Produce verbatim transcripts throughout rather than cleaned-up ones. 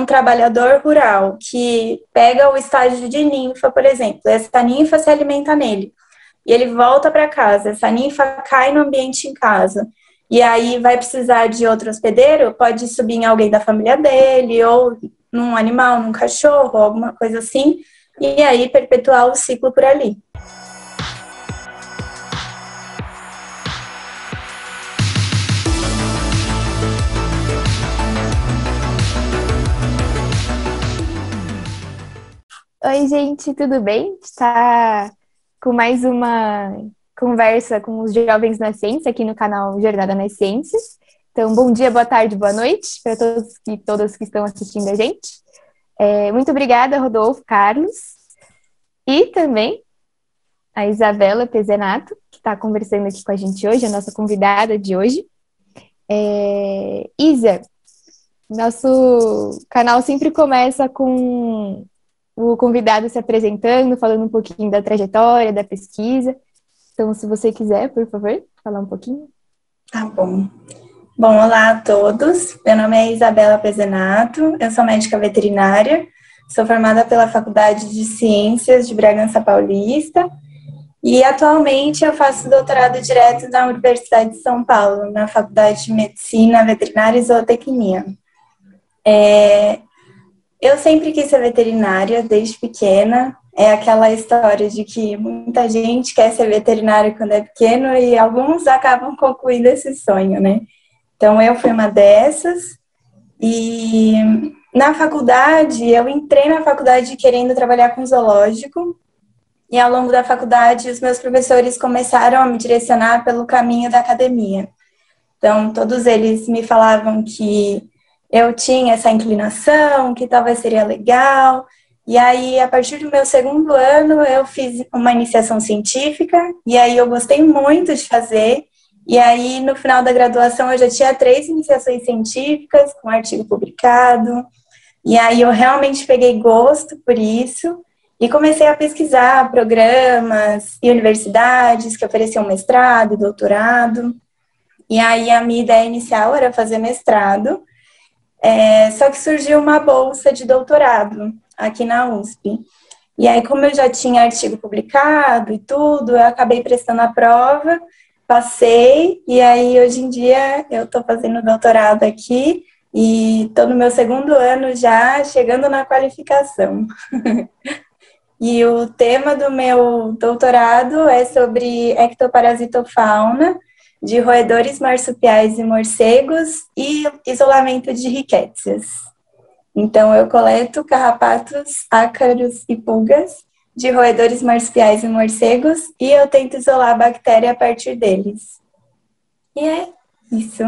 um trabalhador rural que pega o estágio de ninfa, por exemplo, essa ninfa se alimenta nele, e ele volta para casa, essa ninfa cai no ambiente em casa, e aí vai precisar de outro hospedeiro, pode subir em alguém da família dele, ou num animal, num cachorro, alguma coisa assim, e aí perpetuar o ciclo por ali. Oi, gente, tudo bem? Está com mais uma conversa com os jovens na ciência aqui no canal Jornada nas Ciências. Então, bom dia, boa tarde, boa noite para todos e todas que estão assistindo a gente. É, muito obrigada, Rodolfo, Carlos, e também a Isabela Pesenato, que está conversando aqui com a gente hoje, a nossa convidada de hoje. É, Isa, nosso canal sempre começa com o convidado se apresentando, falando um pouquinho da trajetória, da pesquisa. Então, se você quiser, por favor, falar um pouquinho. Tá bom. Bom, olá a todos. Meu nome é Isabela Pesenato, eu sou médica veterinária, sou formada pela Faculdade de Ciências de Bragança Paulista e atualmente eu faço doutorado direto na Universidade de São Paulo, na Faculdade de Medicina, Veterinária e Zootecnia. É... Eu sempre quis ser veterinária, desde pequena. É aquela história de que muita gente quer ser veterinária quando é pequeno e alguns acabam concluindo esse sonho, né? Então, eu fui uma dessas. E na faculdade, eu entrei na faculdade querendo trabalhar com zoológico. E ao longo da faculdade, os meus professores começaram a me direcionar pelo caminho da academia. Então, todos eles me falavam que eu tinha essa inclinação, que talvez seria legal, e aí a partir do meu segundo ano eu fiz uma iniciação científica, e aí eu gostei muito de fazer, e aí no final da graduação eu já tinha três iniciações científicas, com um artigo publicado, e aí eu realmente peguei gosto por isso, e comecei a pesquisar programas e universidades que ofereciam mestrado e doutorado, e aí a minha ideia inicial era fazer mestrado, É, só que surgiu uma bolsa de doutorado aqui na U S P. E aí, como eu já tinha artigo publicado e tudo, eu acabei prestando a prova, passei, e aí hoje em dia eu estou fazendo doutorado aqui e estou no meu segundo ano já, chegando na qualificação. E o tema do meu doutorado é sobre ectoparasitofauna, de roedores marsupiais e morcegos e isolamento de rickettsias. Então, eu coleto carrapatos, ácaros e pulgas de roedores marsupiais e morcegos e eu tento isolar a bactéria a partir deles. E é isso.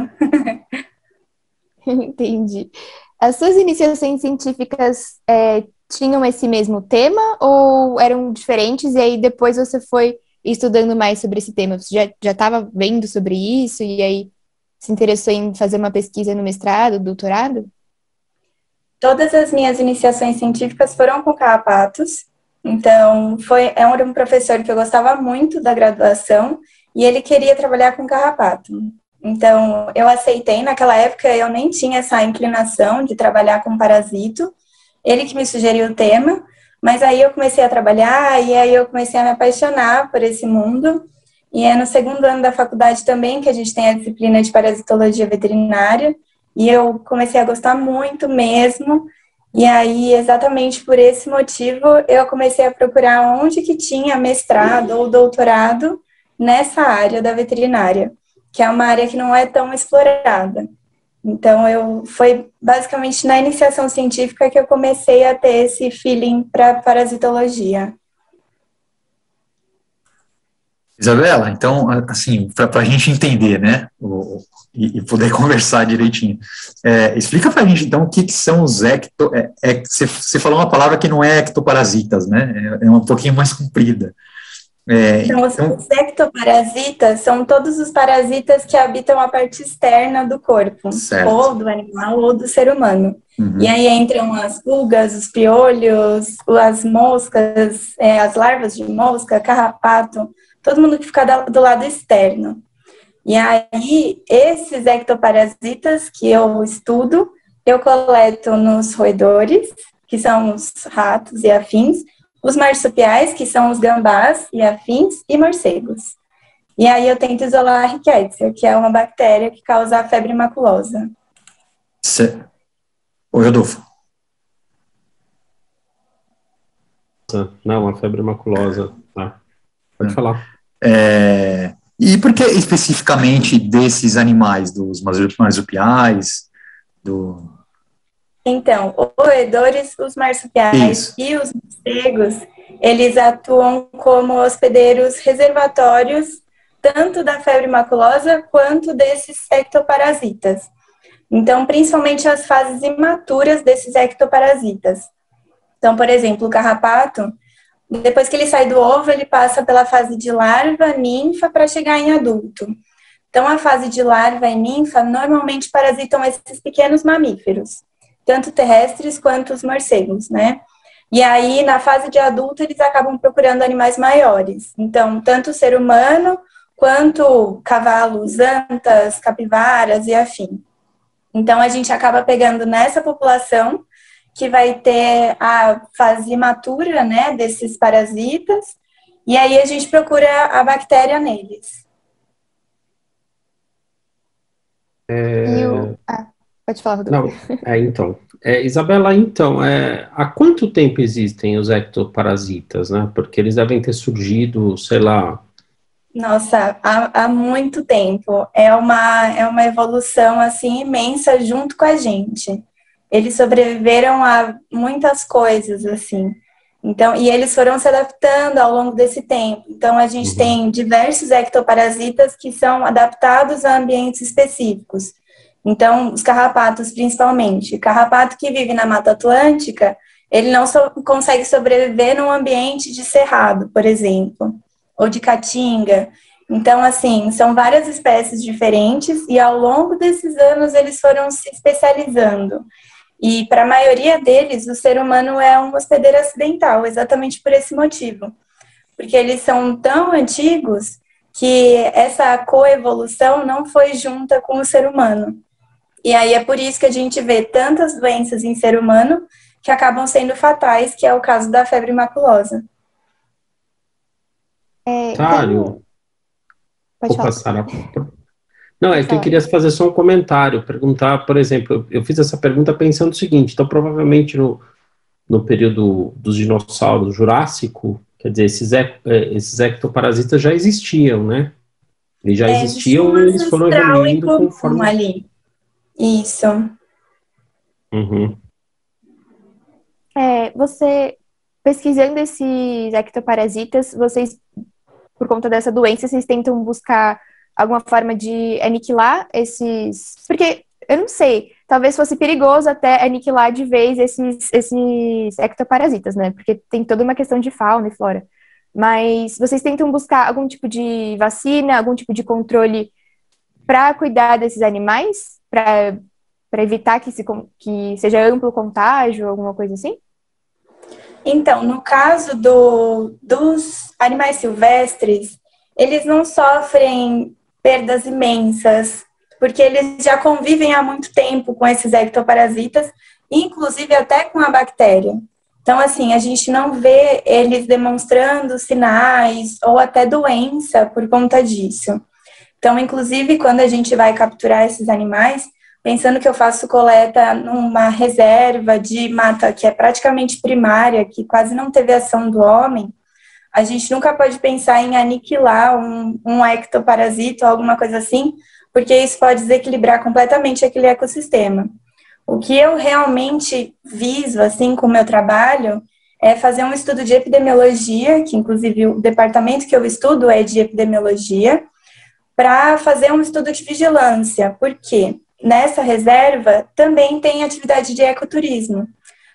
Entendi. As suas iniciações científicas é, tinham esse mesmo tema ou eram diferentes e aí depois você foi estudando mais sobre esse tema? Você já estava vendo sobre isso e aí se interessou em fazer uma pesquisa no mestrado, doutorado? Todas as minhas iniciações científicas foram com carrapatos. Então, foi, era um professor que eu gostava muito da graduação e ele queria trabalhar com carrapato. Então, eu aceitei. Naquela época, eu nem tinha essa inclinação de trabalhar com parasito. Ele que me sugeriu o tema. Mas aí eu comecei a trabalhar e aí eu comecei a me apaixonar por esse mundo. E é no segundo ano da faculdade também que a gente tem a disciplina de parasitologia veterinária. E eu comecei a gostar muito mesmo. E aí, exatamente por esse motivo, eu comecei a procurar onde que tinha mestrado ou doutorado nessa área da veterinária, que é uma área que não é tão explorada. Então, eu, foi basicamente na iniciação científica que eu comecei a ter esse feeling para parasitologia. Isabela, então, assim, para a gente entender, né, o, e, e poder conversar direitinho, é, explica para a gente, então, o que, que são os ecto... Você é, é, falou uma palavra que não é ectoparasitas, né? É, é um pouquinho mais comprida. É, então, então, os ectoparasitas são todos os parasitas que habitam a parte externa do corpo, certo, ou do animal ou do ser humano. Uhum. E aí entram as pulgas, os piolhos, as moscas, é, as larvas de mosca, carrapato, todo mundo que fica do lado externo. E aí, esses ectoparasitas que eu estudo, Eu coleto nos roedores, que são os ratos e afins, os marsupiais, que são os gambás e afins, e morcegos. E aí eu tento isolar a Rickettsia, que é uma bactéria que causa a febre maculosa. Cê... Ô, Rodolfo. Não, a febre maculosa. Tá. Pode é. falar. É... E por que especificamente desses animais, dos marsupiais, do... Então, os roedores, os marsupiais Isso. e os morcegos, eles atuam como hospedeiros reservatórios tanto da febre maculosa quanto desses ectoparasitas. Então, principalmente as fases imaturas desses ectoparasitas. Então, por exemplo, o carrapato, depois que ele sai do ovo, ele passa pela fase de larva, ninfa, para chegar em adulto. Então, a fase de larva e ninfa normalmente parasitam esses pequenos mamíferos, tanto terrestres quanto os morcegos, né? E aí, na fase de adulto, eles acabam procurando animais maiores. Então, tanto o ser humano, quanto cavalos, antas, capivaras e afim. Então, a gente acaba pegando nessa população, que vai ter a fase imatura, né, desses parasitas, e aí a gente procura a bactéria neles. É... E o... ah, pode falar, Rodolfo. Não, é, então, é, Isabela, então, é, há quanto tempo existem os ectoparasitas, né? Porque eles devem ter surgido, sei lá... Nossa, há, há muito tempo. É uma, é uma evolução, assim, imensa junto com a gente. Eles sobreviveram a muitas coisas, assim. Então, e eles foram se adaptando ao longo desse tempo. Então, a gente uhum. tem diversos ectoparasitas que são adaptados a ambientes específicos. Então, os carrapatos, principalmente. O carrapato que vive na Mata Atlântica, ele não so- consegue sobreviver num ambiente de cerrado, por exemplo, ou de caatinga. Então, assim, são várias espécies diferentes e ao longo desses anos eles foram se especializando. E para a maioria deles, o ser humano é um hospedeiro acidental, exatamente por esse motivo. Porque eles são tão antigos que essa coevolução não foi junta com o ser humano. E aí é por isso que a gente vê tantas doenças em ser humano que acabam sendo fatais, que é o caso da febre maculosa. É, Tário, pode vou passar a... Não, é que eu queria fazer só um comentário, perguntar, por exemplo, eu fiz essa pergunta pensando o seguinte, então provavelmente no, no período dos dinossauros Jurássico, quer dizer, esses, ec, esses ectoparasitas já existiam, né? Eles já é, existiam e eles foram evoluindo conforme... Ali. Isso. Uhum. É, você, pesquisando esses ectoparasitas, vocês, por conta dessa doença, vocês tentam buscar... alguma forma de aniquilar esses... Porque, eu não sei, talvez fosse perigoso até aniquilar de vez esses, esses ectoparasitas, né? Porque tem toda uma questão de fauna e flora. Mas vocês tentam buscar algum tipo de vacina, algum tipo de controle para cuidar desses animais? Para evitar que, se, que seja amplo contágio, alguma coisa assim? Então, no caso do, dos animais silvestres, eles não sofrem perdas imensas, porque eles já convivem há muito tempo com esses ectoparasitas, inclusive até com a bactéria. Então, assim, a gente não vê eles demonstrando sinais ou até doença por conta disso. Então, inclusive, quando a gente vai capturar esses animais, pensando que eu faço coleta numa reserva de mata que é praticamente primária, que quase não teve ação do homem, a gente nunca pode pensar em aniquilar um, um ectoparasito ou alguma coisa assim, porque isso pode desequilibrar completamente aquele ecossistema. O que eu realmente viso, assim, com o meu trabalho, é fazer um estudo de epidemiologia, que inclusive o departamento que eu estudo é de epidemiologia, para fazer um estudo de vigilância, porque nessa reserva também tem atividade de ecoturismo.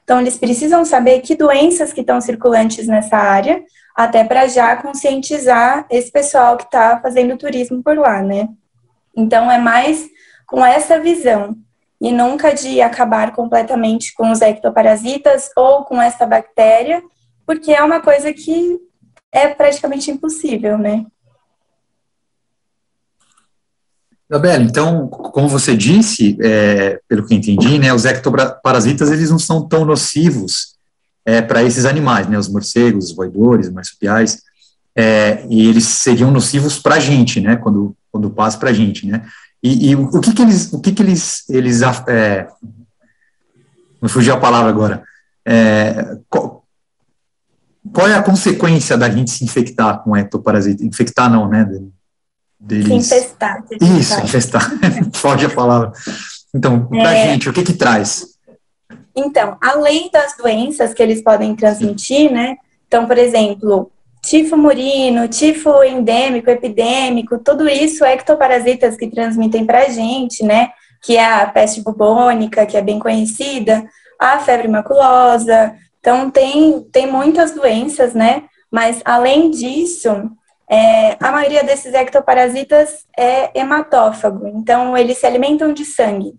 Então, eles precisam saber que doenças que estão circulantes nessa área, até para já conscientizar esse pessoal que está fazendo turismo por lá, né? Então, é mais com essa visão, e nunca de acabar completamente com os ectoparasitas ou com essa bactéria, porque é uma coisa que é praticamente impossível, né? Isabela, então, como você disse, é, pelo que entendi, né, os ectoparasitas eles não são tão nocivos é, para esses animais, né, os morcegos, os roedores, marsupiais, é, e eles seriam nocivos para a gente, né, quando, quando passa para a gente, né, e, e o que que eles, o que que eles, eles é, me fugiu a palavra agora, é, qual, qual é a consequência da gente se infectar com ectoparasita, infectar não, né, deles. Infestar. Isso, infestar. Foge a palavra. Então, pra é... gente, o que que traz? Então, além das doenças que eles podem transmitir, né? Então, por exemplo, tifo murino, tifo endêmico, epidêmico, tudo isso ectoparasitas que transmitem pra gente, né? Que é a peste bubônica, que é bem conhecida, a febre maculosa. Então, tem, tem muitas doenças, né? Mas, além disso... É, a maioria desses ectoparasitas é hematófago, então eles se alimentam de sangue.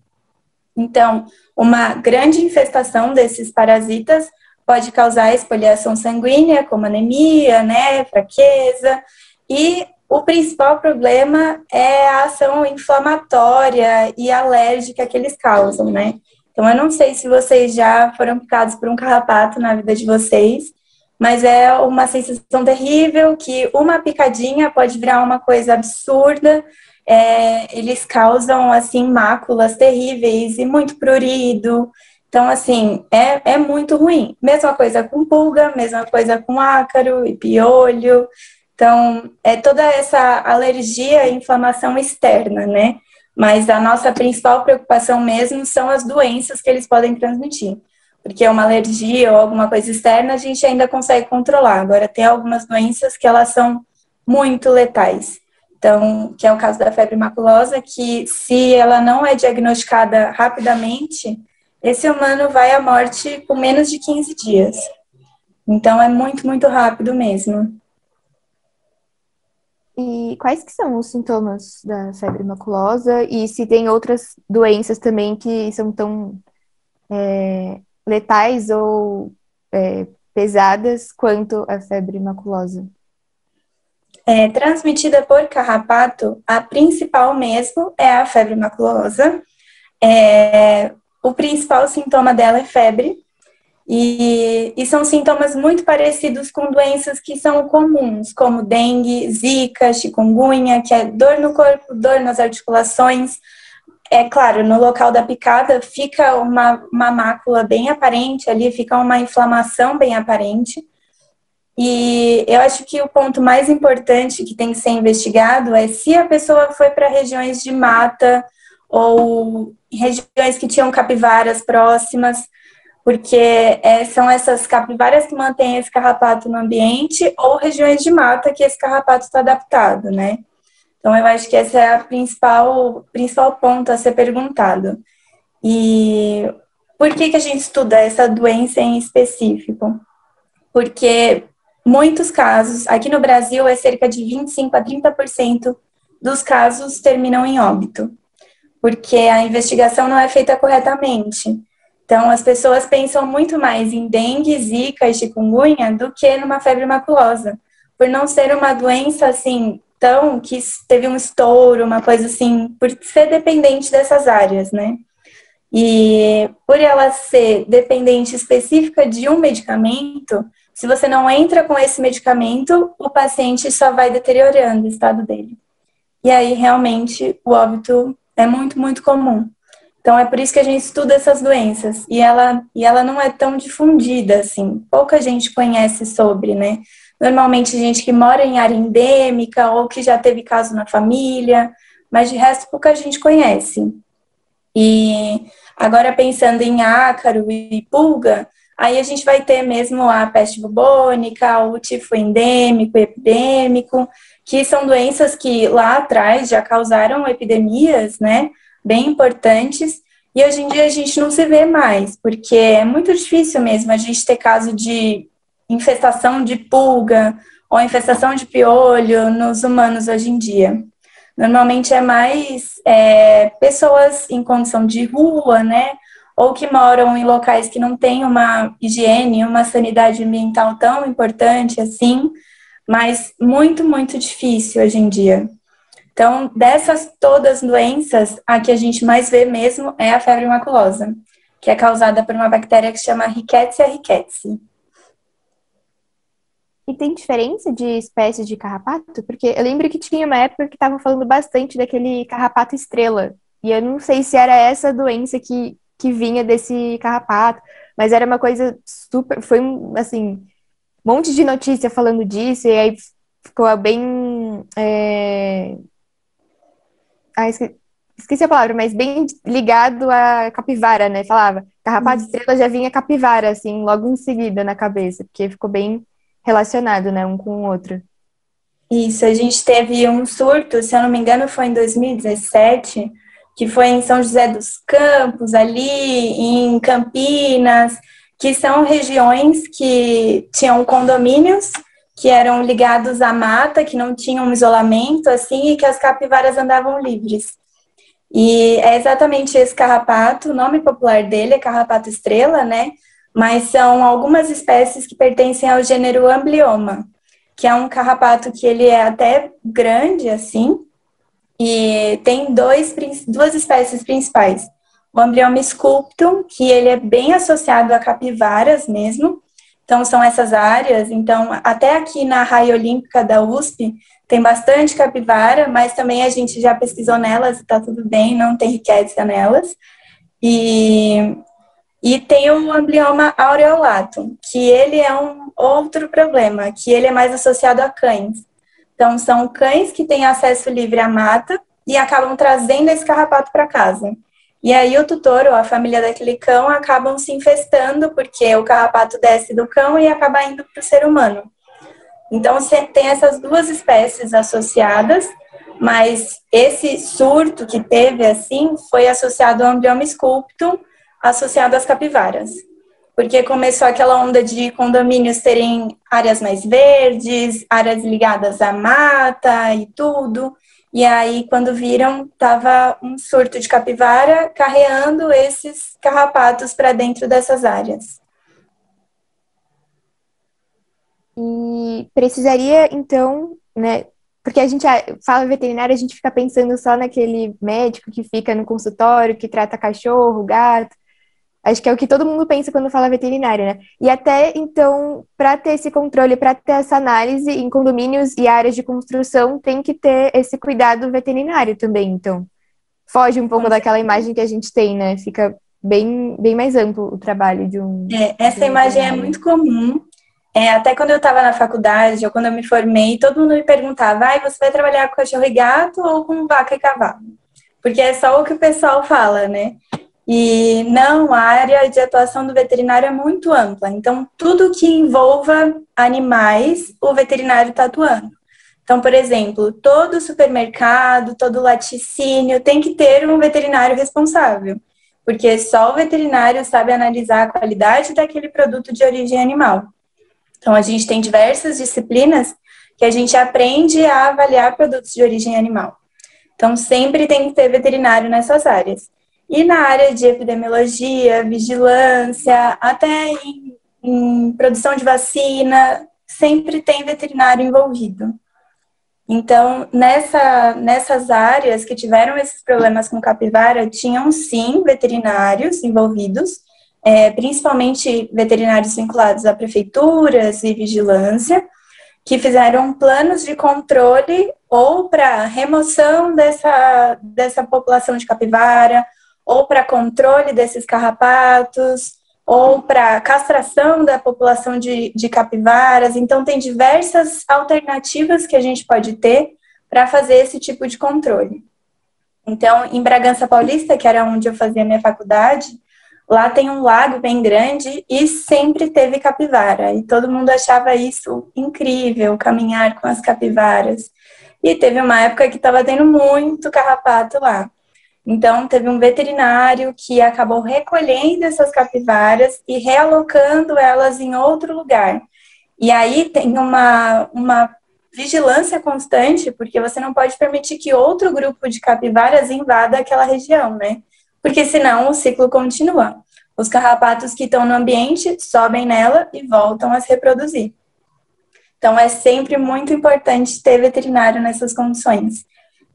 Então, uma grande infestação desses parasitas pode causar espoliação sanguínea, como anemia, né, fraqueza, e o principal problema é a ação inflamatória e alérgica que eles causam, né? Então, eu não sei se vocês já foram picados por um carrapato na vida de vocês, mas é uma sensação terrível que uma picadinha pode virar uma coisa absurda. É, eles causam, assim, máculas terríveis e muito prurido. Então, assim, é, é muito ruim. Mesma coisa com pulga, mesma coisa com ácaro e piolho. Então, é toda essa alergia e inflamação externa, né? Mas a nossa principal preocupação mesmo são as doenças que eles podem transmitir. Porque é uma alergia ou alguma coisa externa, a gente ainda consegue controlar. Agora, tem algumas doenças que elas são muito letais. Então, que é o caso da febre maculosa, que se ela não é diagnosticada rapidamente, esse humano vai à morte com menos de quinze dias. Então, é muito, muito rápido mesmo. E quais que são os sintomas da febre maculosa? E se tem outras doenças também que são tão... É... letais ou é, pesadas quanto a febre maculosa? É, transmitida por carrapato, a principal mesmo é a febre maculosa. É, o principal sintoma dela é febre. E, e são sintomas muito parecidos com doenças que são comuns, como dengue, zika, chikungunya, que é dor no corpo, dor nas articulações. É claro, no local da picada fica uma, uma mácula bem aparente, ali fica uma inflamação bem aparente. E eu acho que o ponto mais importante que tem que ser investigado é se a pessoa foi para regiões de mata ou regiões que tinham capivaras próximas, porque é, são essas capivaras que mantêm esse carrapato no ambiente ou regiões de mata que esse carrapato está adaptado, né? Então, eu acho que esse é o principal, principal ponto a ser perguntado. E por que que a gente estuda essa doença em específico? Porque muitos casos, aqui no Brasil, é cerca de vinte e cinco a trinta por cento dos casos terminam em óbito, porque a investigação não é feita corretamente. Então, as pessoas pensam muito mais em dengue, zika e chikungunya do que numa febre maculosa, por não ser uma doença, assim... Então, que teve um estouro, uma coisa assim, por ser dependente dessas áreas, né? E por ela ser dependente específica de um medicamento, se você não entra com esse medicamento, o paciente só vai deteriorando o estado dele. E aí, realmente, o óbito é muito, muito comum. Então, é por isso que a gente estuda essas doenças. E ela, e ela não é tão difundida, assim. Pouca gente conhece sobre, né? Normalmente gente que mora em área endêmica ou que já teve caso na família, mas de resto pouca gente conhece. E agora pensando em ácaro e pulga, aí a gente vai ter mesmo a peste bubônica, o tifo endêmico, epidêmico, que são doenças que lá atrás já causaram epidemias, né, bem importantes, e hoje em dia a gente não se vê mais, porque é muito difícil mesmo a gente ter caso de infestação de pulga ou infestação de piolho nos humanos hoje em dia. Normalmente é mais é, pessoas em condição de rua, né? Ou que moram em locais que não tem uma higiene, uma sanidade ambiental tão importante assim, mas muito, muito difícil hoje em dia. Então, dessas todas doenças, a que a gente mais vê mesmo é a febre maculosa, que é causada por uma bactéria que se chama Rickettsia rickettsii. E tem diferença de espécies de carrapato? Porque eu lembro que tinha uma época que estavam falando bastante daquele carrapato estrela. E eu não sei se era essa doença que, que vinha desse carrapato, mas era uma coisa super... Foi, assim, um monte de notícia falando disso, e aí ficou bem... É... Ah, esque... esqueci a palavra, mas bem ligado à capivara, né? Falava, carrapato estrela, já vinha capivara, assim, logo em seguida na cabeça, porque ficou bem... relacionado, né, um com o outro. Isso, a gente teve um surto, se eu não me engano foi em dois mil e dezessete, que foi em São José dos Campos, ali em Campinas, que são regiões que tinham condomínios que eram ligados à mata, que não tinham isolamento, assim, e que as capivaras andavam livres. E é exatamente esse carrapato, o nome popular dele é carrapato estrela, né, mas são algumas espécies que pertencem ao gênero Amblyomma, que é um carrapato que ele é até grande, assim, e tem dois, duas espécies principais. O Amblyomma sculptum, que ele é bem associado a capivaras mesmo, então são essas áreas, então até aqui na Raia Olímpica da U S P tem bastante capivara, mas também a gente já pesquisou nelas e tá tudo bem, não tem riqueza nelas. E... E tem o Amblyomma aureolatum, que ele é um outro problema, que ele é mais associado a cães. Então, são cães que têm acesso livre à mata e acabam trazendo esse carrapato para casa. E aí o tutor ou a família daquele cão acabam se infestando, porque o carrapato desce do cão e acaba indo para o ser humano. Então, tem essas duas espécies associadas, mas esse surto que teve, assim, foi associado ao Amblyomma sculptum, associado às capivaras, porque começou aquela onda de condomínios terem áreas mais verdes, áreas ligadas à mata e tudo, e aí quando viram, tava um surto de capivara carreando esses carrapatos para dentro dessas áreas. E precisaria, então, né, porque a gente fala veterinário, a gente fica pensando só naquele médico que fica no consultório, que trata cachorro, gato. Acho que é o que todo mundo pensa quando fala veterinária, né? E até, então, para ter esse controle, para ter essa análise em condomínios e áreas de construção, tem que ter esse cuidado veterinário também, então. Foge um pouco Com daquela certeza. imagem que a gente tem, né? Fica bem, bem mais amplo o trabalho de um... É, essa de um imagem é muito comum. É, até quando eu estava na faculdade, ou quando eu me formei, todo mundo me perguntava, ah, você vai trabalhar com cachorro e gato ou com vaca e cavalo? Porque é só o que o pessoal fala, né? E não, a área de atuação do veterinário é muito ampla. Então, tudo que envolva animais, o veterinário está atuando. Então, por exemplo, todo supermercado, todo laticínio tem que ter um veterinário responsável, porque só o veterinário sabe analisar a qualidade daquele produto de origem animal. Então, a gente tem diversas disciplinas que a gente aprende a avaliar produtos de origem animal. Então, sempre tem que ter veterinário nessas áreas. E na área de epidemiologia, vigilância, até em, em produção de vacina, sempre tem veterinário envolvido. Então, nessa, nessas áreas que tiveram esses problemas com capivara, tinham sim veterinários envolvidos, é, principalmente veterinários vinculados a prefeituras e vigilância, que fizeram planos de controle ou para remoção dessa, dessa população de capivara, ou para controle desses carrapatos, ou para castração da população de, de capivaras. Então, tem diversas alternativas que a gente pode ter para fazer esse tipo de controle. Então, em Bragança Paulista, que era onde eu fazia minha faculdade, lá tem um lago bem grande e sempre teve capivara. E todo mundo achava isso incrível, caminhar com as capivaras. E teve uma época que estava tendo muito carrapato lá. Então, teve um veterinário que acabou recolhendo essas capivaras e realocando elas em outro lugar. E aí tem uma, uma vigilância constante, porque você não pode permitir que outro grupo de capivaras invada aquela região, né? Porque senão o ciclo continua. Os carrapatos que estão no ambiente sobem nela e voltam a se reproduzir. Então, é sempre muito importante ter veterinário nessas condições.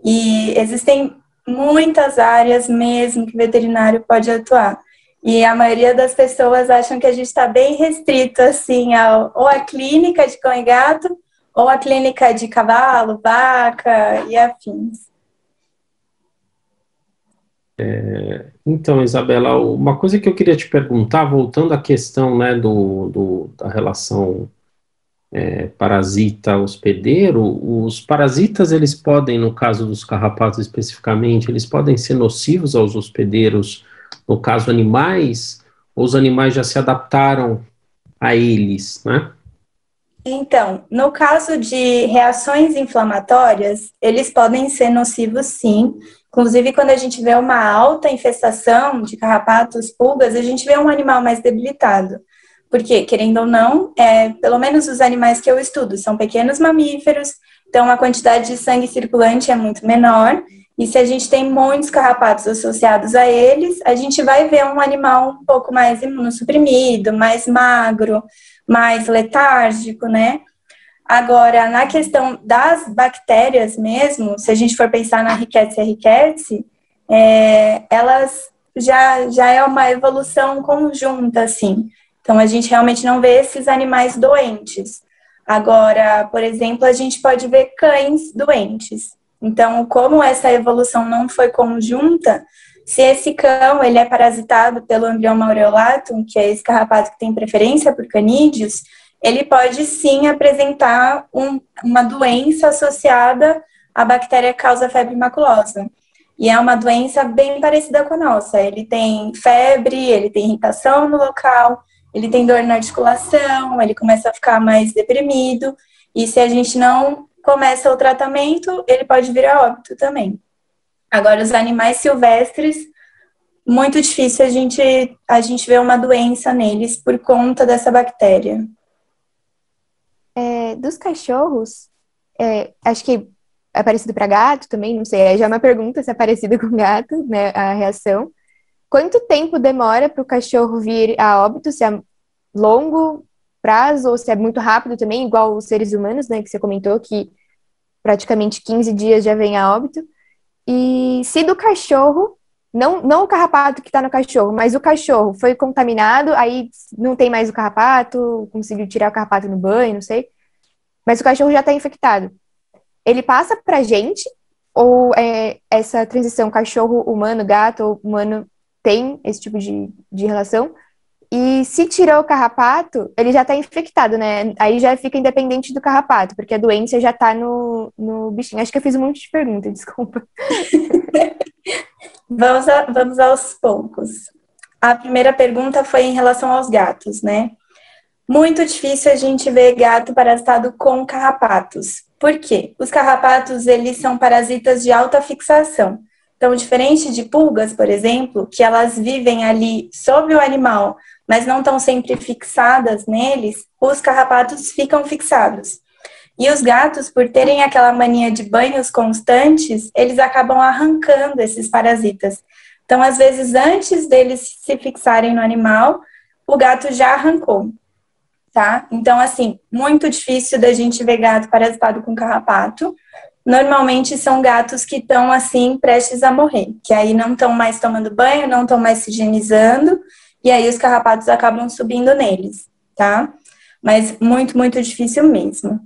E existem muitas áreas mesmo que o veterinário pode atuar. E a maioria das pessoas acham que a gente está bem restrito, assim, ao, ou a clínica de cão e gato, ou a clínica de cavalo, vaca e afins. É, então, Isabela, uma coisa que eu queria te perguntar, voltando à questão, né, do, do, da relação é, parasita-hospedeiro, os parasitas, eles podem, no caso dos carrapatos especificamente, eles podem ser nocivos aos hospedeiros, no caso animais, ou os animais já se adaptaram a eles, né? Então, no caso de reações inflamatórias, eles podem ser nocivos sim. Inclusive, quando a gente vê uma alta infestação de carrapatos, pulgas, a gente vê um animal mais debilitado. Porque, querendo ou não, é, pelo menos os animais que eu estudo são pequenos mamíferos, então a quantidade de sangue circulante é muito menor. E se a gente tem muitos carrapatos associados a eles, a gente vai ver um animal um pouco mais imunossuprimido, mais magro, mais letárgico, né? Agora, na questão das bactérias mesmo, se a gente for pensar na Rickettsia rickettsii, é, elas já, já é uma evolução conjunta, assim. Então, a gente realmente não vê esses animais doentes. Agora, por exemplo, a gente pode ver cães doentes. Então, como essa evolução não foi conjunta, se esse cão ele é parasitado pelo Amblyomma aureolatum, que é esse carrapato que tem preferência por canídeos, ele pode sim apresentar um, uma doença associada à bactéria que causa febre maculosa. E é uma doença bem parecida com a nossa. Ele tem febre, ele tem irritação no local, ele tem dor na articulação, ele começa a ficar mais deprimido. E se a gente não começa o tratamento, ele pode vir a óbito também. Agora, os animais silvestres, muito difícil a gente, a gente ver uma doença neles por conta dessa bactéria. É, dos cachorros, é, acho que é parecido para gato também, não sei, é já uma pergunta se é parecido com gato, né, a reação. Quanto tempo demora para o cachorro vir a óbito, se é longo prazo, ou se é muito rápido também, igual os seres humanos, né, que você comentou, que praticamente quinze dias já vem a óbito. E se do cachorro, não, não o carrapato que tá no cachorro, mas o cachorro foi contaminado, aí não tem mais o carrapato, conseguiu tirar o carrapato no banho, não sei, mas o cachorro já tá infectado. Ele passa pra gente, ou é, essa transição cachorro-humano-gato, humano tem esse tipo de, de relação? E se tirou o carrapato, ele já está infectado, né? Aí já fica independente do carrapato, porque a doença já está no, no bichinho. Acho que eu fiz um monte de pergunta, desculpa. vamos, a, vamos aos poucos. A primeira pergunta foi em relação aos gatos, né? Muito difícil a gente ver gato parasitado com carrapatos. Por quê? Os carrapatos, eles são parasitas de alta fixação. Então, diferente de pulgas, por exemplo, que elas vivem ali sob o animal, mas não estão sempre fixadas neles, os carrapatos ficam fixados. E os gatos, por terem aquela mania de banhos constantes, eles acabam arrancando esses parasitas. Então, às vezes, antes deles se fixarem no animal, o gato já arrancou, tá? Então, assim, muito difícil da gente ver gato parasitado com carrapato. Normalmente são gatos que estão, assim, prestes a morrer, que aí não estão mais tomando banho, não estão mais se higienizando, e aí os carrapatos acabam subindo neles, tá? Mas muito, muito difícil mesmo.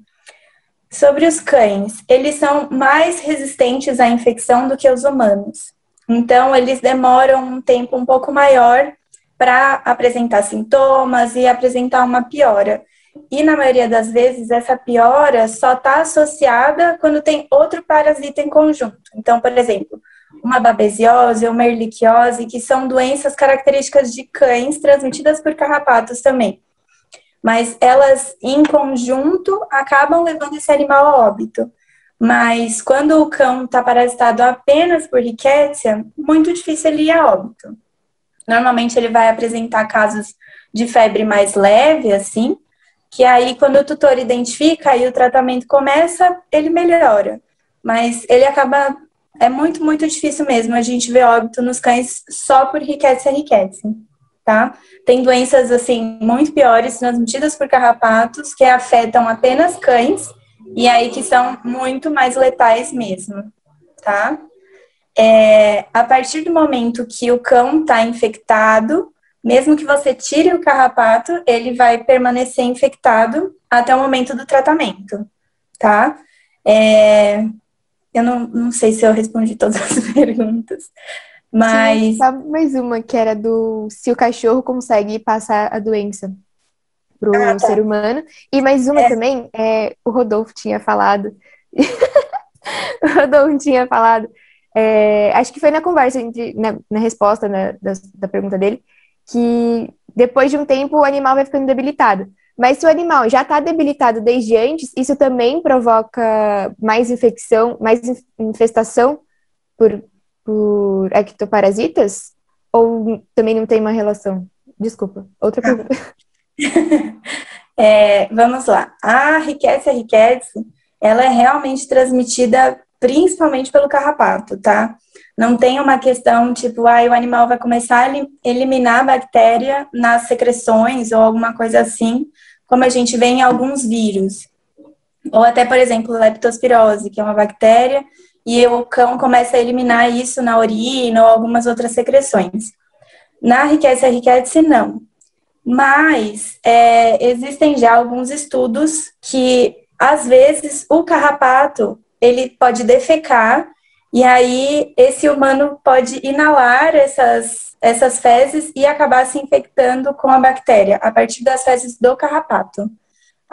Sobre os cães, eles são mais resistentes à infecção do que os humanos. Então, eles demoram um tempo um pouco maior para apresentar sintomas e apresentar uma piora. E na maioria das vezes, essa piora só está associada quando tem outro parasita em conjunto. Então, por exemplo, uma babesiose ou uma erliquiose, que são doenças características de cães transmitidas por carrapatos também. Mas elas, em conjunto, acabam levando esse animal a óbito. Mas quando o cão está parasitado apenas por Rickettsia, muito difícil ele ir a óbito. Normalmente ele vai apresentar casos de febre mais leve, assim, que aí quando o tutor identifica e o tratamento começa, ele melhora. Mas ele acaba... É muito, muito difícil mesmo a gente ver óbito nos cães só por Rickettsia rickettsii, tá? Tem doenças, assim, muito piores, transmitidas por carrapatos, que afetam apenas cães, e aí que são muito mais letais mesmo, tá? É, a partir do momento que o cão está infectado, mesmo que você tire o carrapato, ele vai permanecer infectado até o momento do tratamento, tá? É, eu não, não sei se eu respondi todas as perguntas, mas... Sim, sabe mais uma que era do se o cachorro consegue passar a doença pro ah, tá. ser humano. E mais uma é. também, é, o Rodolfo tinha falado... o Rodolfo tinha falado... É, acho que foi na conversa, de, na, na resposta na, da, da pergunta dele, que depois de um tempo o animal vai ficando debilitado. Mas se o animal já está debilitado desde antes, isso também provoca mais infecção, mais infestação por, por ectoparasitas? Ou também não tem uma relação? Desculpa, outra pergunta. É, vamos lá. A Rickettsia rickettsii, ela é realmente transmitida... principalmente pelo carrapato, tá? Não tem uma questão tipo, ah, o animal vai começar a eliminar a bactéria nas secreções ou alguma coisa assim, como a gente vê em alguns vírus. Ou até, por exemplo, leptospirose, que é uma bactéria, e o cão começa a eliminar isso na urina ou algumas outras secreções. Na Rickettsia rickettsii, não. Mas é, existem já alguns estudos que, às vezes, o carrapato... ele pode defecar, e aí esse humano pode inalar essas, essas fezes e acabar se infectando com a bactéria, a partir das fezes do carrapato.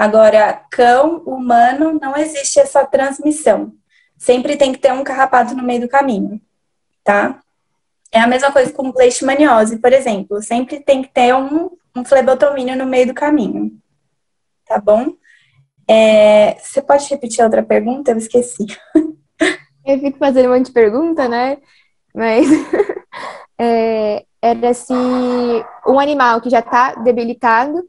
Agora, cão, humano, não existe essa transmissão. Sempre tem que ter um carrapato no meio do caminho, tá? É a mesma coisa com leishmaniose, por exemplo. Sempre tem que ter um, um flebotomínio no meio do caminho, tá bom? É, você pode repetir outra pergunta? Eu esqueci. Eu fico fazendo um monte de pergunta, né? Mas é, era se um animal que já está debilitado,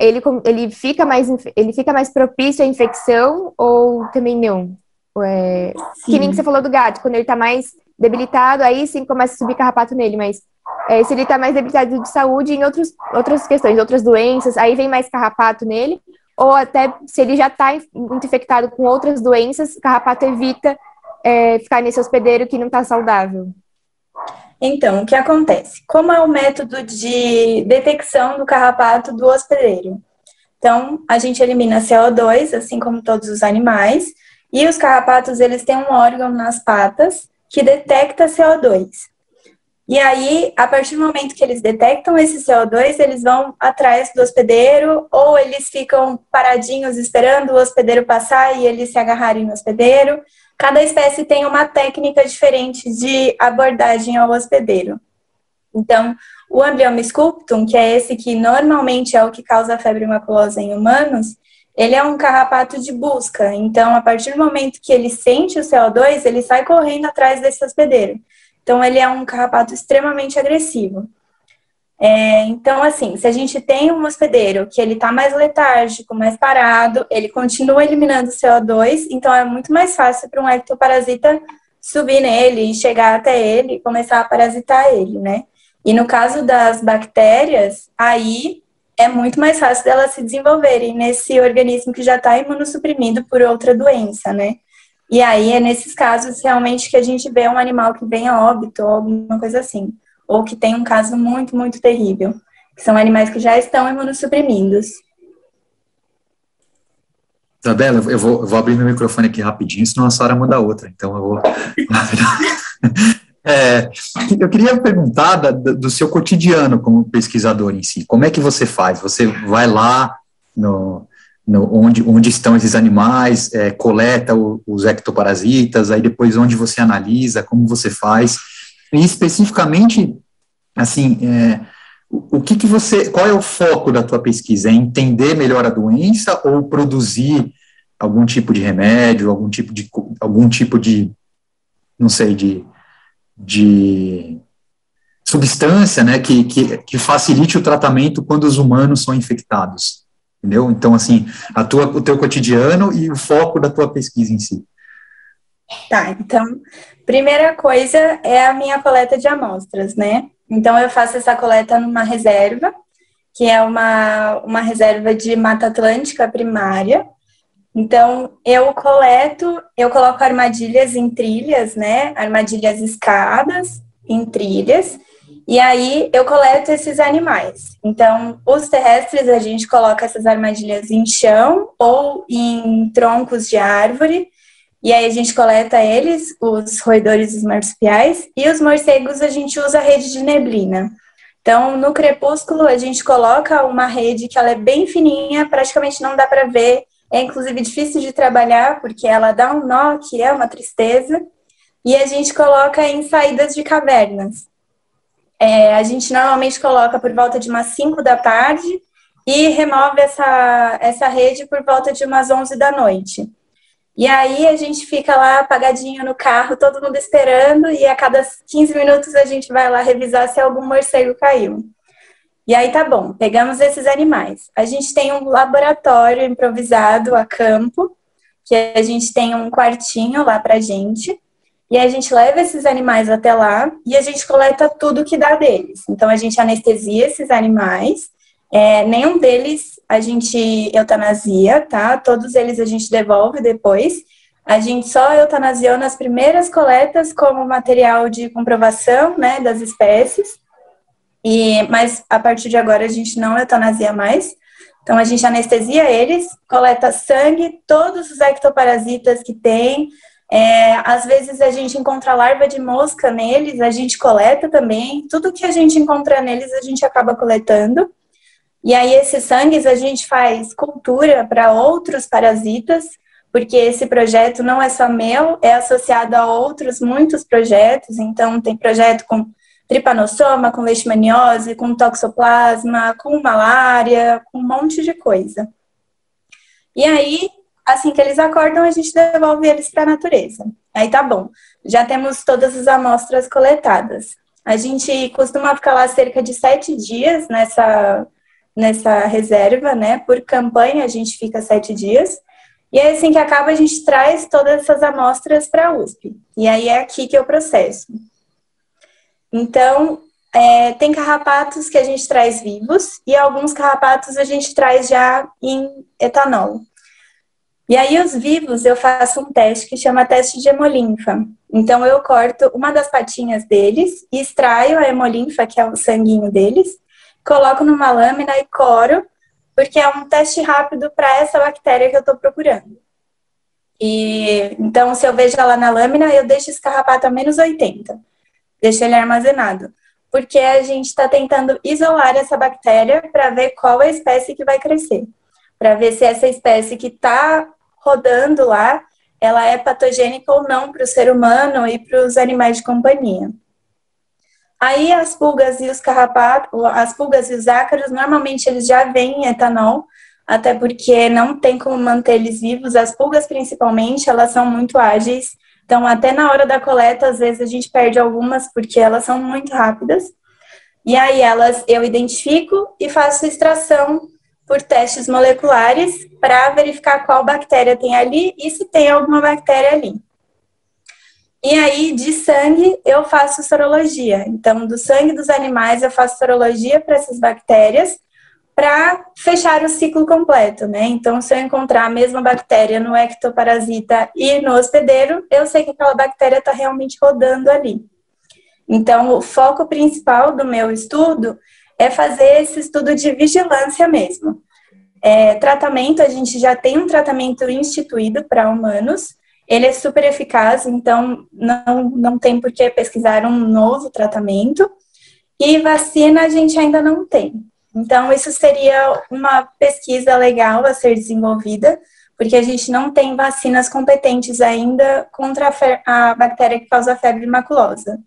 ele, ele, fica mais, ele fica mais propício à infecção ou também não? É, que nem que você falou do gato, quando ele está mais debilitado, aí sim começa a subir carrapato nele, mas... É, se ele está mais debilitado de saúde em outros, outras questões, outras doenças, aí vem mais carrapato nele... Ou até se ele já está muito infectado com outras doenças, o carrapato evita é, ficar nesse hospedeiro que não está saudável. Então, o que acontece? Como é o método de detecção do carrapato do hospedeiro? Então, a gente elimina C O dois, assim como todos os animais, e os carrapatos, eles têm um órgão nas patas que detecta C O dois. E aí, a partir do momento que eles detectam esse C O dois, eles vão atrás do hospedeiro ou eles ficam paradinhos esperando o hospedeiro passar e eles se agarrarem no hospedeiro. Cada espécie tem uma técnica diferente de abordagem ao hospedeiro. Então, o Amblyomma sculptum, que é esse que normalmente é o que causa a febre maculosa em humanos, ele é um carrapato de busca. Então, a partir do momento que ele sente o C O dois, ele sai correndo atrás desse hospedeiro. Então, ele é um carrapato extremamente agressivo. É, então, assim, se a gente tem um hospedeiro que ele tá mais letárgico, mais parado, ele continua eliminando o C O dois, então é muito mais fácil para um ectoparasita subir nele e chegar até ele e começar a parasitar ele, né? E no caso das bactérias, aí é muito mais fácil delas se desenvolverem nesse organismo que já tá imunossuprimido por outra doença, né? E aí é nesses casos realmente que a gente vê um animal que vem a óbito ou alguma coisa assim. Ou que tem um caso muito, muito terrível. Que são animais que já estão imunossuprimidos. Isabela, eu vou, eu vou abrir meu microfone aqui rapidinho, senão a Sara muda a outra. Então eu vou... é, eu queria perguntar da, do seu cotidiano como pesquisador em si. Como é que você faz? Você vai lá no... No, onde, onde estão esses animais, é, coleta o, os ectoparasitas, aí depois onde você analisa, como você faz, e especificamente, assim, é, o, o que que você, qual é o foco da tua pesquisa? É entender melhor a doença ou produzir algum tipo de remédio, algum tipo de, algum tipo de não sei, de, de substância, né, que, que, que facilite o tratamento quando os humanos são infectados? Entendeu? Então, assim, a tua, o teu cotidiano e o foco da tua pesquisa em si. Tá, então, primeira coisa é a minha coleta de amostras, né? Então, eu faço essa coleta numa reserva, que é uma, uma reserva de Mata Atlântica primária, Então, eu coleto, eu coloco armadilhas em trilhas, né? Armadilhas escadas em trilhas. E aí, eu coleto esses animais. Então, os terrestres, a gente coloca essas armadilhas em chão ou em troncos de árvore. E aí, a gente coleta eles, os roedores, os marsupiais. E os morcegos, a gente usa a rede de neblina. Então, no crepúsculo, a gente coloca uma rede que ela é bem fininha, praticamente não dá para ver. É, inclusive, difícil de trabalhar, porque ela dá um nó, que é uma tristeza. E a gente coloca em saídas de cavernas. É, a gente normalmente coloca por volta de umas cinco da tarde e remove essa, essa rede por volta de umas onze da noite. E aí a gente fica lá apagadinho no carro, todo mundo esperando, e a cada quinze minutos a gente vai lá revisar se algum morcego caiu. E aí tá bom, pegamos esses animais. A gente tem um laboratório improvisado a campo, que a gente tem um quartinho lá pra gente. E a gente leva esses animais até lá e a gente coleta tudo que dá deles. Então, a gente anestesia esses animais. É, nenhum deles a gente eutanasia, tá? Todos eles a gente devolve depois. A gente só eutanasiou nas primeiras coletas como material de comprovação, né, das espécies. E, mas, a partir de agora, a gente não eutanasia mais. Então, a gente anestesia eles, coleta sangue, todos os ectoparasitas que tem. É, às vezes a gente encontra larva de mosca neles, a gente coleta também. Tudo que a gente encontra neles, a gente acaba coletando. E aí esses sangues a gente faz cultura para outros parasitas, porque esse projeto não é só meu, é associado a outros muitos projetos. Então tem projeto com tripanossoma, com leishmaniose, com toxoplasma, com malária, com um monte de coisa. E aí... assim que eles acordam, a gente devolve eles para a natureza. Aí tá bom, já temos todas as amostras coletadas. A gente costuma ficar lá cerca de sete dias nessa, nessa reserva, né? Por campanha a gente fica sete dias. E aí, assim que acaba, a gente traz todas essas amostras para a U S P. E aí é aqui que eu processo. Então, é, tem carrapatos que a gente traz vivos e alguns carrapatos a gente traz já em etanol. E aí, os vivos, eu faço um teste que chama teste de hemolinfa. Então, eu corto uma das patinhas deles, extraio a hemolinfa, que é o sanguinho deles, coloco numa lâmina e coro, porque é um teste rápido para essa bactéria que eu estou procurando. E, então, se eu vejo ela na lâmina, eu deixo esse carrapato a menos oitenta. Deixo ele armazenado. Porque a gente está tentando isolar essa bactéria para ver qual é a espécie que vai crescer. Para ver se essa espécie que está rodando lá, ela é patogênica ou não para o ser humano e para os animais de companhia. Aí as pulgas e os carrapatos, as pulgas e os ácaros, normalmente eles já vêm em etanol, até porque não tem como manter eles vivos. As pulgas, principalmente, elas são muito ágeis. Então, até na hora da coleta, às vezes a gente perde algumas, porque elas são muito rápidas. E aí elas eu identifico e faço extração por testes moleculares para verificar qual bactéria tem ali e se tem alguma bactéria ali. E aí, de sangue, eu faço sorologia. Então, do sangue dos animais, eu faço sorologia para essas bactérias para fechar o ciclo completo, né? Então, se eu encontrar a mesma bactéria no ectoparasita e no hospedeiro, eu sei que aquela bactéria está realmente rodando ali. Então, o foco principal do meu estudo é fazer esse estudo de vigilância mesmo. É, tratamento, a gente já tem um tratamento instituído para humanos, ele é super eficaz, então não, não tem por que pesquisar um novo tratamento. E vacina a gente ainda não tem. Então isso seria uma pesquisa legal a ser desenvolvida, porque a gente não tem vacinas competentes ainda contra a, a bactéria que causa a febre maculosa.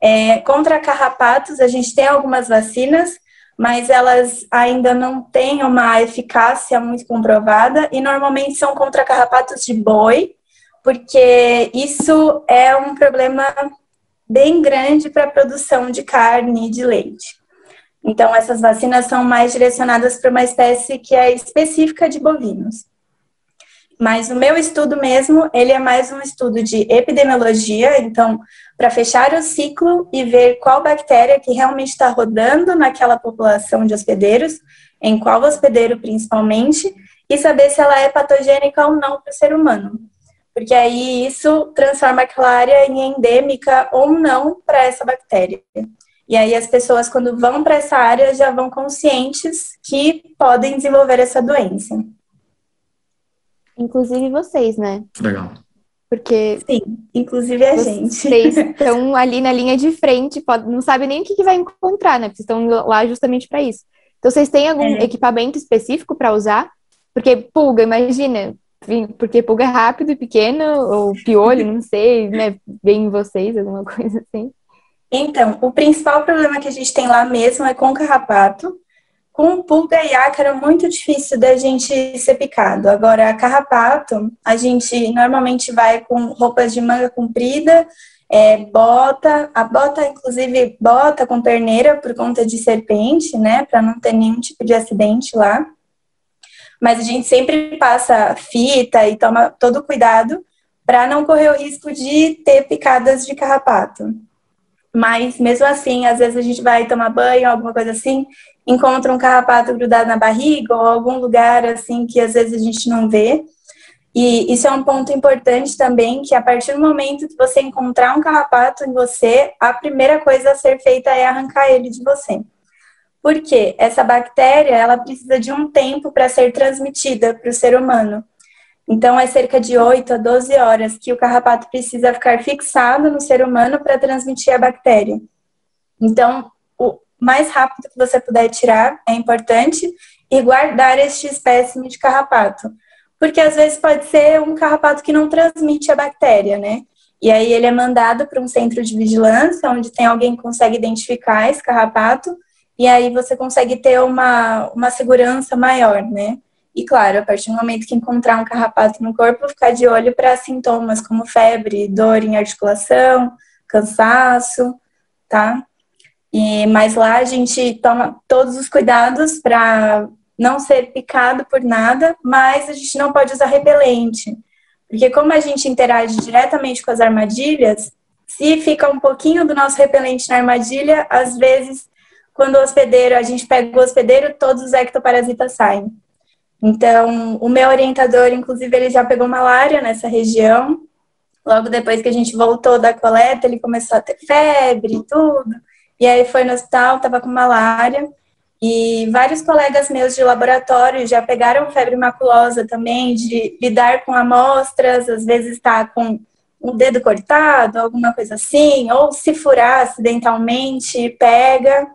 É, contra carrapatos, a gente tem algumas vacinas, mas elas ainda não têm uma eficácia muito comprovada e normalmente são contra carrapatos de boi, porque isso é um problema bem grande para a produção de carne e de leite. Então, essas vacinas são mais direcionadas para uma espécie que é específica de bovinos. Mas o meu estudo mesmo, ele é mais um estudo de epidemiologia, então, para fechar o ciclo e ver qual bactéria que realmente está rodando naquela população de hospedeiros, em qual hospedeiro principalmente, e saber se ela é patogênica ou não para o ser humano. Porque aí isso transforma aquela área em endêmica ou não para essa bactéria. E aí as pessoas, quando vão para essa área, já vão conscientes que podem desenvolver essa doença. Inclusive vocês, né? Legal. Porque... Sim, inclusive a gente. Vocês estão ali na linha de frente, não sabem nem o que vai encontrar, né? Porque estão lá justamente para isso. Então vocês têm algum é. equipamento específico para usar? Porque pulga, imagina... Porque pulga rápido e pequeno, ou piolho, não sei, né? Vem em vocês, alguma coisa assim. Então, o principal problema que a gente tem lá mesmo é com carrapato. Com pulga e ácaro, muito difícil da gente ser picado. Agora, carrapato, a gente normalmente vai com roupas de manga comprida, é, bota, a bota, inclusive, bota com perneira por conta de serpente, né? Pra não ter nenhum tipo de acidente lá. Mas a gente sempre passa fita e toma todo cuidado para não correr o risco de ter picadas de carrapato. Mas mesmo assim, às vezes a gente vai tomar banho, alguma coisa assim, encontra um carrapato grudado na barriga ou algum lugar assim que às vezes a gente não vê. E isso é um ponto importante também, que a partir do momento que você encontrar um carrapato em você, a primeira coisa a ser feita é arrancar ele de você. Porque essa bactéria, ela precisa de um tempo para ser transmitida para o ser humano. Então, é cerca de oito a doze horas que o carrapato precisa ficar fixado no ser humano para transmitir a bactéria. Então, o mais rápido que você puder tirar é importante e guardar este espécime de carrapato. Porque, às vezes, pode ser um carrapato que não transmite a bactéria, né? E aí, ele é mandado para um centro de vigilância, onde tem alguém que consegue identificar esse carrapato. E aí você consegue ter uma, uma segurança maior, né? E claro, a partir do momento que encontrar um carrapato no corpo, ficar de olho para sintomas como febre, dor em articulação, cansaço, tá? E, mas lá a gente toma todos os cuidados para não ser picado por nada, mas a gente não pode usar repelente. Porque como a gente interage diretamente com as armadilhas, se fica um pouquinho do nosso repelente na armadilha, às vezes... Quando o hospedeiro, a gente pega o hospedeiro, todos os ectoparasitas saem. Então, o meu orientador, inclusive, ele já pegou malária nessa região. Logo depois que a gente voltou da coleta, ele começou a ter febre e tudo. E aí foi no hospital, tava com malária. E vários colegas meus de laboratório já pegaram febre maculosa também, de lidar com amostras, às vezes está com... um dedo cortado, alguma coisa assim, ou se furar acidentalmente, pega...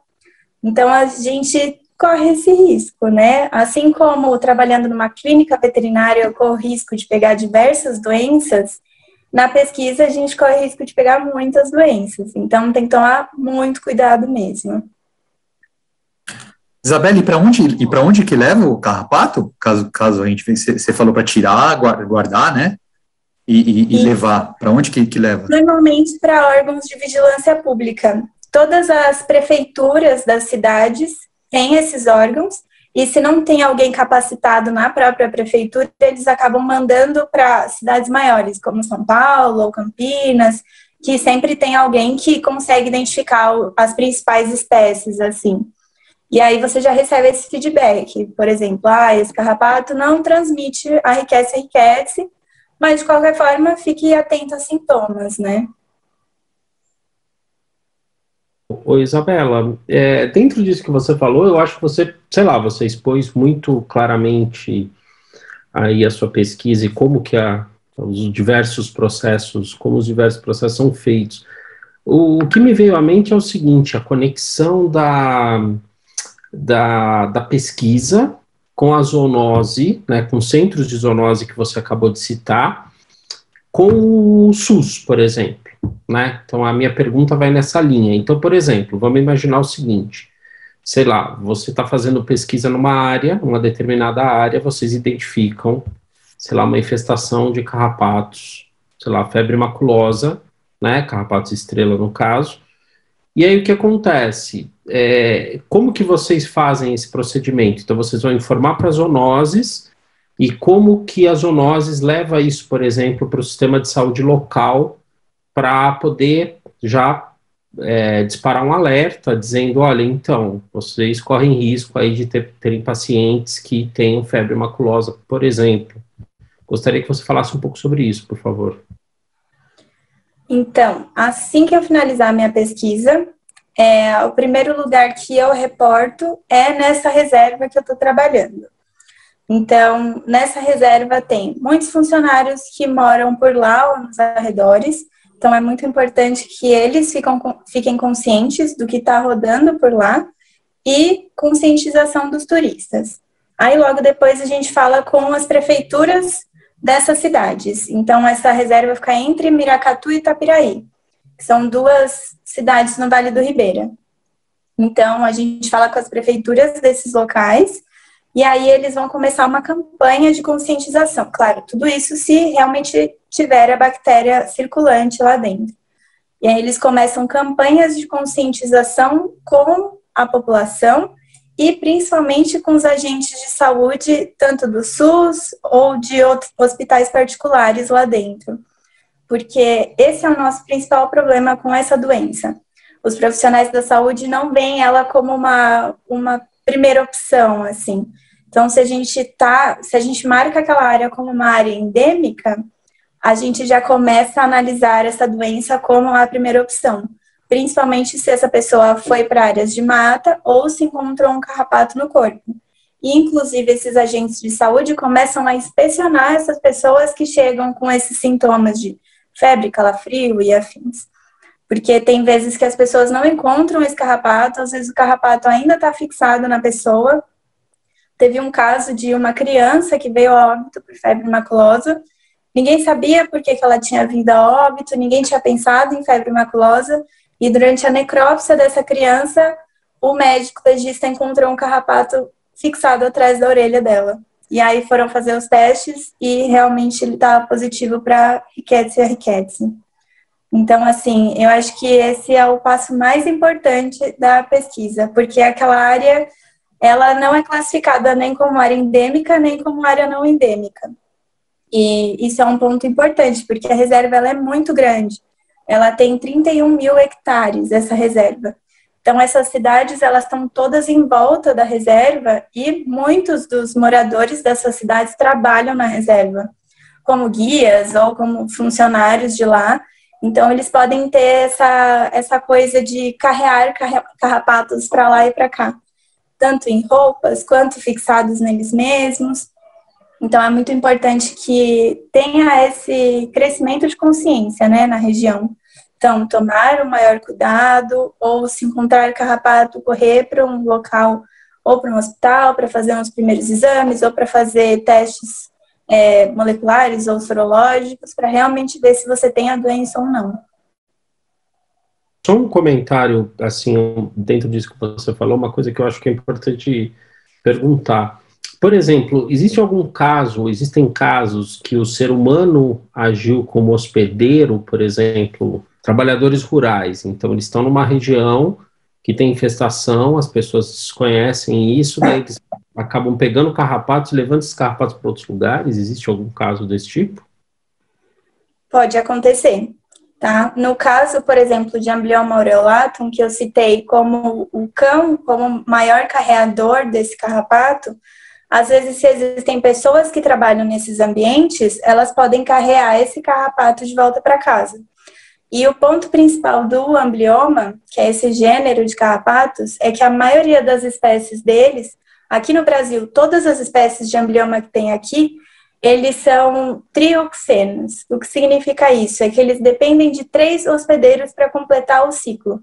Então, a gente corre esse risco, né? Assim como trabalhando numa clínica veterinária, eu corro risco de pegar diversas doenças, na pesquisa a gente corre risco de pegar muitas doenças. Então, tem que tomar muito cuidado mesmo. Isabela, e para onde, e para onde que leva o carrapato? Caso, caso a gente... Você falou para tirar, guardar, né? E, e, e levar. Para onde que, que leva? Normalmente para órgãos de vigilância pública. Todas as prefeituras das cidades têm esses órgãos e se não tem alguém capacitado na própria prefeitura, eles acabam mandando para cidades maiores, como São Paulo ou Campinas, que sempre tem alguém que consegue identificar as principais espécies, assim. E aí você já recebe esse feedback, por exemplo, ah, esse carrapato não transmite a Rickettsia rickettsii, mas de qualquer forma fique atento a sintomas, né? Ô Isabela, é, dentro disso que você falou, eu acho que você, sei lá, você expôs muito claramente aí a sua pesquisa e como que a, os diversos processos, como os diversos processos são feitos. O, o que me veio à mente é o seguinte, a conexão da, da, da pesquisa com a zoonose, né, com centros de zoonose que você acabou de citar, com o SUS, por exemplo. Né? Então, a minha pergunta vai nessa linha. Então, por exemplo, vamos imaginar o seguinte, sei lá, você está fazendo pesquisa numa área, numa determinada área, vocês identificam, sei lá, uma infestação de carrapatos, sei lá, febre maculosa, né, carrapatos estrela no caso, e aí o que acontece? É, como que vocês fazem esse procedimento? Então, vocês vão informar para as zoonoses e como que as zoonoses leva isso, por exemplo, para o sistema de saúde local, para poder já é, disparar um alerta dizendo, olha, então, vocês correm risco aí de ter, terem pacientes que tenham febre maculosa, por exemplo. Gostaria que você falasse um pouco sobre isso, por favor. Então, assim que eu finalizar a minha pesquisa, é, o primeiro lugar que eu reporto é nessa reserva que eu estou trabalhando. Então, nessa reserva tem muitos funcionários que moram por lá ou nos arredores, então é muito importante que eles ficam, fiquem conscientes do que está rodando por lá e conscientização dos turistas. Aí logo depois a gente fala com as prefeituras dessas cidades, então essa reserva fica entre Miracatu e Itapiraí, que são duas cidades no Vale do Ribeira. Então a gente fala com as prefeituras desses locais, e aí eles vão começar uma campanha de conscientização. Claro, tudo isso se realmente tiver a bactéria circulante lá dentro. E aí eles começam campanhas de conscientização com a população e principalmente com os agentes de saúde, tanto do SUS ou de outros hospitais particulares lá dentro. Porque esse é o nosso principal problema com essa doença. Os profissionais da saúde não veem ela como uma, uma primeira opção, assim. Então, se a gente tá, se a gente marca aquela área como uma área endêmica, a gente já começa a analisar essa doença como a primeira opção, principalmente se essa pessoa foi para áreas de mata ou se encontrou um carrapato no corpo. E, inclusive, esses agentes de saúde começam a inspecionar essas pessoas que chegam com esses sintomas de febre, calafrio e afins. Porque tem vezes que as pessoas não encontram esse carrapato, às vezes o carrapato ainda está fixado na pessoa. Teve um caso de uma criança que veio a óbito por febre maculosa. Ninguém sabia por que que ela tinha vindo a óbito, ninguém tinha pensado em febre maculosa. E durante a necrópsia dessa criança, o médico legista encontrou um carrapato fixado atrás da orelha dela. E aí foram fazer os testes e realmente ele estava positivo para Rickettsia rickettsii. Então, assim, eu acho que esse é o passo mais importante da pesquisa, porque aquela área, ela não é classificada nem como área endêmica, nem como área não endêmica. E isso é um ponto importante, porque a reserva, ela é muito grande. Ela tem trinta e um mil hectares, essa reserva. Então, essas cidades, elas estão todas em volta da reserva e muitos dos moradores dessas cidades trabalham na reserva, como guias ou como funcionários de lá. Então, eles podem ter essa, essa coisa de carrear carrapatos para lá e para cá, tanto em roupas quanto fixados neles mesmos. Então, é muito importante que tenha esse crescimento de consciência, né, na região. Então, tomar o maior cuidado ou se encontrar carrapato, correr para um local ou para um hospital para fazer uns primeiros exames ou para fazer testes É, moleculares ou sorológicos, para realmente ver se você tem a doença ou não. Só um comentário, assim, dentro disso que você falou, uma coisa que eu acho que é importante perguntar. Por exemplo, existe algum caso, existem casos que o ser humano agiu como hospedeiro, por exemplo, trabalhadores rurais, então eles estão numa região que tem infestação, as pessoas desconhecem isso, daí eles acabam pegando carrapatos e levando esses carrapatos para outros lugares? Existe algum caso desse tipo? Pode acontecer, tá? No caso, por exemplo, de Amblyomma aureolatum, que eu citei como o cão, como maior carreador desse carrapato, às vezes, se existem pessoas que trabalham nesses ambientes, elas podem carrear esse carrapato de volta para casa. E o ponto principal do Amblyomma, que é esse gênero de carrapatos, é que a maioria das espécies deles, aqui no Brasil, todas as espécies de Amblyomma que tem aqui, eles são trioxenos. O que significa isso? É que eles dependem de três hospedeiros para completar o ciclo.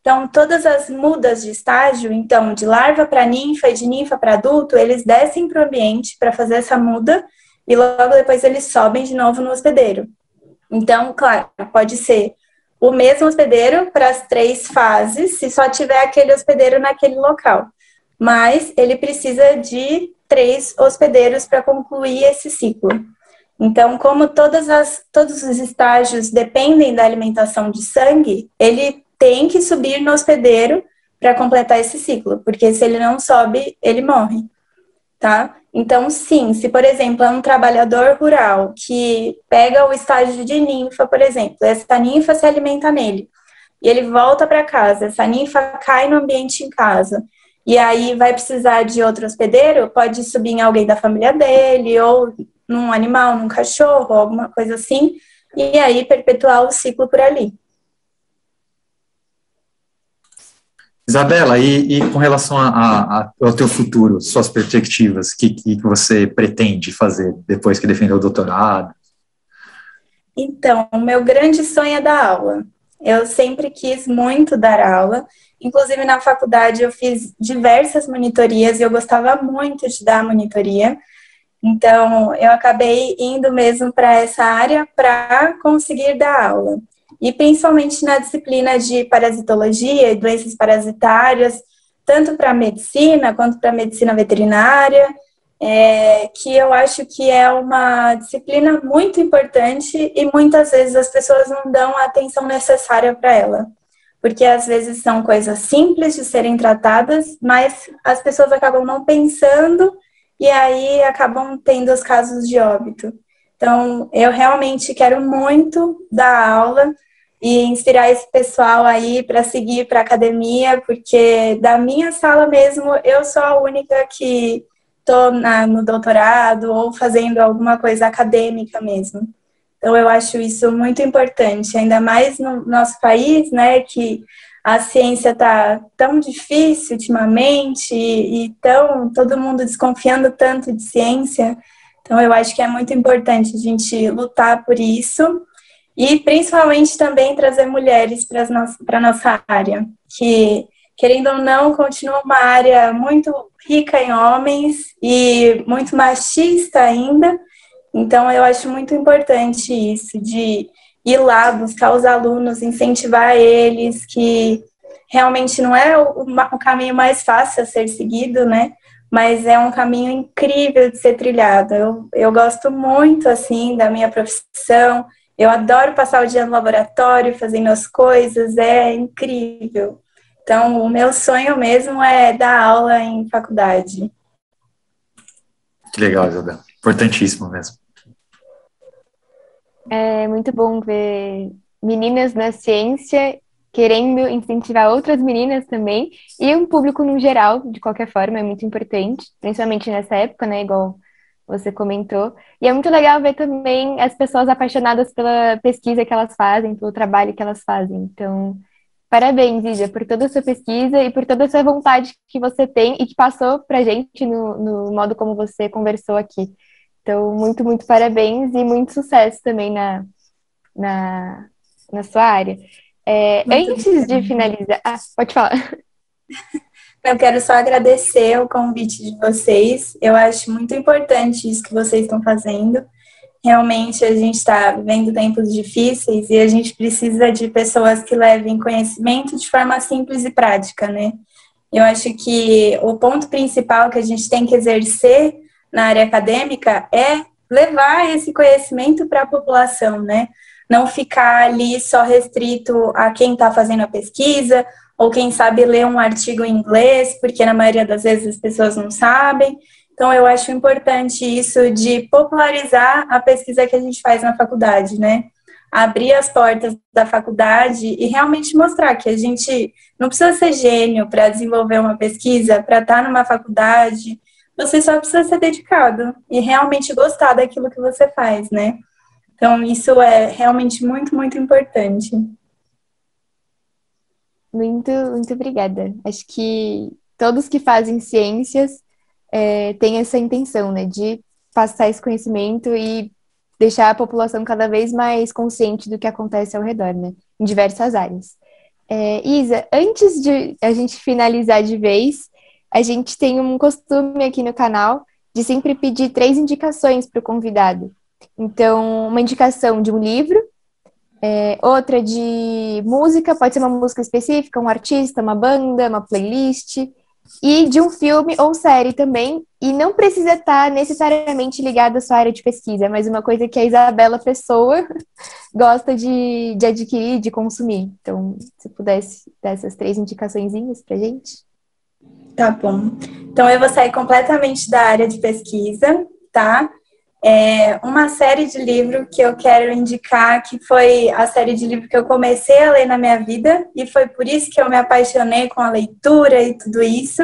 Então, todas as mudas de estágio, então, de larva para ninfa e de ninfa para adulto, eles descem para o ambiente para fazer essa muda e logo depois eles sobem de novo no hospedeiro. Então, claro, pode ser o mesmo hospedeiro para as três fases, se só tiver aquele hospedeiro naquele local. Mas ele precisa de três hospedeiros para concluir esse ciclo. Então, como todas as, todos os estágios dependem da alimentação de sangue, ele tem que subir no hospedeiro para completar esse ciclo, porque se ele não sobe, ele morre, tá? Então, sim, se, por exemplo, é um trabalhador rural que pega o estágio de ninfa, por exemplo, essa ninfa se alimenta nele, e ele volta para casa, essa ninfa cai no ambiente em casa, e aí vai precisar de outro hospedeiro, pode subir em alguém da família dele, ou num animal, num cachorro, alguma coisa assim, e aí perpetuar o ciclo por ali. Isabela, e, e com relação a, a, ao teu futuro, suas perspectivas, o que, que você pretende fazer depois que defendeu o doutorado? Então, o meu grande sonho é dar aula. Eu sempre quis muito dar aula, inclusive na faculdade eu fiz diversas monitorias e eu gostava muito de dar monitoria, então eu acabei indo mesmo para essa área para conseguir dar aula. E principalmente na disciplina de parasitologia e doenças parasitárias, tanto para a medicina quanto para a medicina veterinária, é, que eu acho que é uma disciplina muito importante e muitas vezes as pessoas não dão a atenção necessária para ela. Porque às vezes são coisas simples de serem tratadas, mas as pessoas acabam não pensando e aí acabam tendo os casos de óbito. Então, eu realmente quero muito dar aula e inspirar esse pessoal aí para seguir para a academia, porque da minha sala mesmo, eu sou a única que estou no doutorado ou fazendo alguma coisa acadêmica mesmo. Então, eu acho isso muito importante, ainda mais no nosso país, né, que a ciência está tão difícil ultimamente e, e tão, todo mundo desconfiando tanto de ciência. Então, eu acho que é muito importante a gente lutar por isso e, principalmente, também trazer mulheres para a nossa área, que, querendo ou não, continua uma área muito rica em homens e muito machista ainda. Então, eu acho muito importante isso, de ir lá buscar os alunos, incentivar eles, que realmente não é o, o caminho mais fácil a ser seguido, né? Mas é um caminho incrível de ser trilhado. Eu, eu gosto muito, assim, da minha profissão. Eu adoro passar o dia no laboratório, fazendo as coisas. É incrível. Então, o meu sonho mesmo é dar aula em faculdade. Que legal, Isabela. Importantíssimo mesmo. É muito bom ver meninas na ciência querendo incentivar outras meninas também, e um público no geral, de qualquer forma, é muito importante, principalmente nessa época, né, igual você comentou. E é muito legal ver também as pessoas apaixonadas pela pesquisa que elas fazem, pelo trabalho que elas fazem. Então, parabéns, Isa, por toda a sua pesquisa e por toda a sua vontade que você tem e que passou pra gente no, no modo como você conversou aqui. Então, muito, muito parabéns e muito sucesso também na, na, na sua área. É, antes de finalizar, ah, pode falar. Eu quero só agradecer o convite de vocês. Eu acho muito importante isso que vocês estão fazendo. Realmente a gente está vivendo tempos difíceis e a gente precisa de pessoas que levem conhecimento de forma simples e prática, né? Eu acho que o ponto principal que a gente tem que exercer na área acadêmica é levar esse conhecimento para a população, né? Não ficar ali só restrito a quem está fazendo a pesquisa ou quem sabe ler um artigo em inglês, porque na maioria das vezes as pessoas não sabem. Então, eu acho importante isso de popularizar a pesquisa que a gente faz na faculdade, né? Abrir as portas da faculdade e realmente mostrar que a gente não precisa ser gênio para desenvolver uma pesquisa, para estar numa faculdade. Você só precisa ser dedicado e realmente gostar daquilo que você faz, né? Então, isso é realmente muito, muito importante. Muito, muito obrigada. Acho que todos que fazem ciências é, têm essa intenção, né, de passar esse conhecimento e deixar a população cada vez mais consciente do que acontece ao redor, né, em diversas áreas. É, Isa, antes de a gente finalizar de vez, a gente tem um costume aqui no canal de sempre pedir três indicações para o convidado. Então, uma indicação de um livro, é, outra de música, pode ser uma música específica, um artista, uma banda, uma playlist, e de um filme ou série também, e não precisa estar necessariamente ligado à sua área de pesquisa, mas uma coisa que a Isabela Pessoa gosta de, de adquirir, de consumir. Então, se pudesse dar essas três indicaçõezinhas pra gente. Tá bom. Então, eu vou sair completamente da área de pesquisa, tá? É uma série de livro que eu quero indicar, que foi a série de livro que eu comecei a ler na minha vida, e foi por isso que eu me apaixonei com a leitura e tudo isso,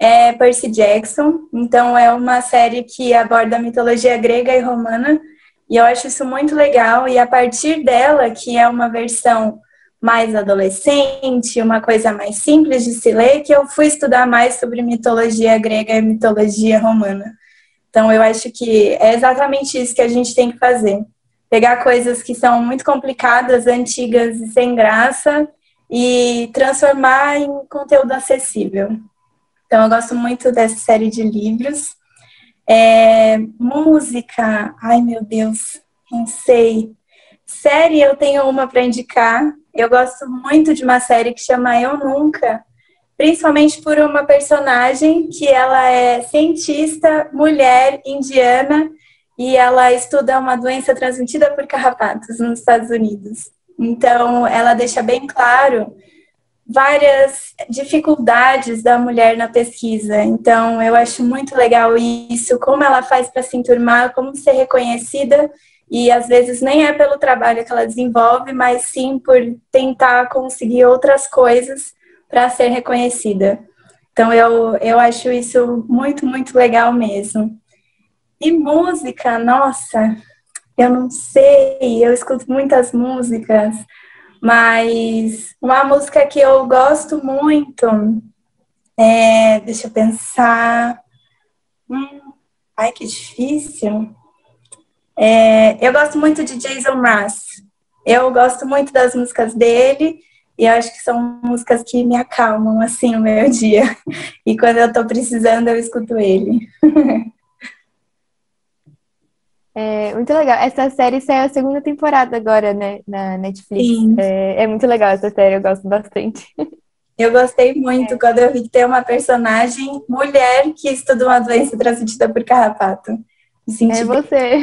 é Percy Jackson. Então é uma série que aborda a mitologia grega e romana, e eu acho isso muito legal, e a partir dela, que é uma versão mais adolescente, uma coisa mais simples de se ler, que eu fui estudar mais sobre mitologia grega e mitologia romana. Então, eu acho que é exatamente isso que a gente tem que fazer. Pegar coisas que são muito complicadas, antigas e sem graça e transformar em conteúdo acessível. Então, eu gosto muito dessa série de livros. É, música, ai meu Deus, não sei. Série, eu tenho uma para indicar. Eu gosto muito de uma série que chama Eu Nunca, principalmente por uma personagem que ela é cientista, mulher, indiana, e ela estuda uma doença transmitida por carrapatos nos Estados Unidos. Então, ela deixa bem claro várias dificuldades da mulher na pesquisa. Então, eu acho muito legal isso, como ela faz para se enturmar, como ser reconhecida, e às vezes nem é pelo trabalho que ela desenvolve, mas sim por tentar conseguir outras coisas para ser reconhecida. Então eu, eu acho isso muito, muito legal mesmo. E música, nossa, eu não sei, eu escuto muitas músicas, mas uma música que eu gosto muito, é, deixa eu pensar, hum, ai que difícil, é, eu gosto muito de Jason Mraz, eu gosto muito das músicas dele, e eu acho que são músicas que me acalmam, assim, o meu dia. E quando eu tô precisando, eu escuto ele. É muito legal. Essa série saiu a segunda temporada agora, né? Na Netflix. Sim. É, é muito legal essa série, eu gosto bastante. Eu gostei muito é. quando eu vi que tem uma personagem mulher que estuda uma doença transmitida por carrapato. Me senti é você.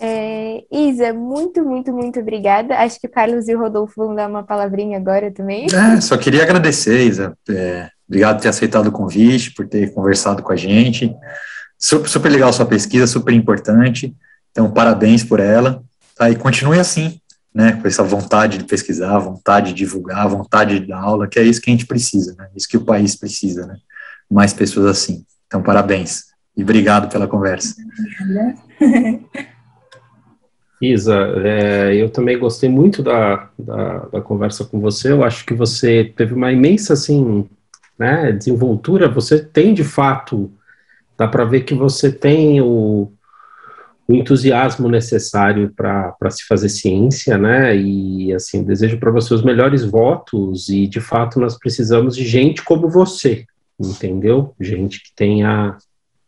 É, Isa, muito, muito, muito obrigada. Acho que o Carlos e o Rodolfo vão dar uma palavrinha agora também. É, só queria agradecer, Isa. É, obrigado por ter aceitado o convite, por ter conversado com a gente. Super, super legal a sua pesquisa, super importante. Então, parabéns por ela. Tá? E continue assim, né? Com essa vontade de pesquisar, vontade de divulgar, vontade de dar aula, que é isso que a gente precisa, né? Isso que o país precisa, né? Mais pessoas assim. Então, parabéns. E obrigado pela conversa. Obrigada. Isa, é, eu também gostei muito da, da, da conversa com você. Eu acho que você teve uma imensa, assim, né, desenvoltura. Você tem, de fato, dá para ver que você tem o, o entusiasmo necessário para se fazer ciência, né? E, assim, desejo para você os melhores votos. E, de fato, nós precisamos de gente como você, entendeu? Gente que tenha...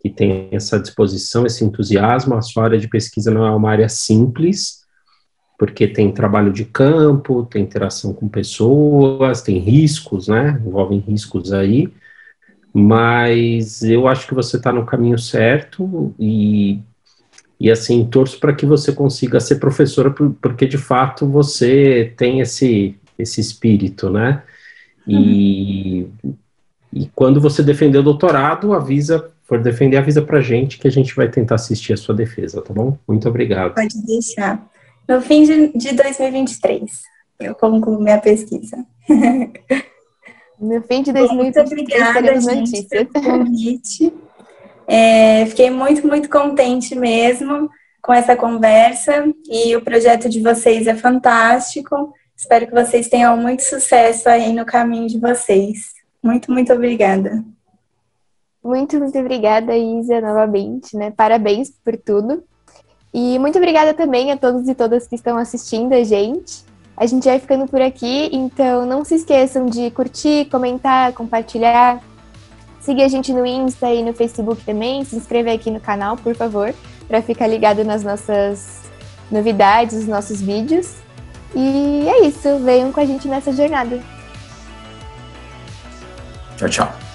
que tem essa disposição, esse entusiasmo. A sua área de pesquisa não é uma área simples, porque tem trabalho de campo, tem interação com pessoas, tem riscos, né, envolvem riscos aí, mas eu acho que você está no caminho certo, e, e assim, torço para que você consiga ser professora, porque de fato você tem esse, esse espírito, né, e, e quando você defender o doutorado, avisa... por defender, avisa pra gente que a gente vai tentar assistir a sua defesa, tá bom? Muito obrigado. Pode deixar. No fim de, de dois mil e vinte e três, eu concluo minha pesquisa. No fim de dois mil e vinte e três, teremos notícias. Muito obrigada, gente, pelo convite. É, fiquei muito, muito contente mesmo com essa conversa, e o projeto de vocês é fantástico. Espero que vocês tenham muito sucesso aí no caminho de vocês. Muito, muito obrigada. Muito, muito obrigada, Isa, novamente, né? Parabéns por tudo. E muito obrigada também a todos e todas que estão assistindo a gente. A gente vai ficando por aqui, então não se esqueçam de curtir, comentar, compartilhar. Siga a gente no Insta e no Facebook também. Se inscreva aqui no canal, por favor, para ficar ligado nas nossas novidades, nos nossos vídeos. E é isso, venham com a gente nessa jornada. Tchau, tchau.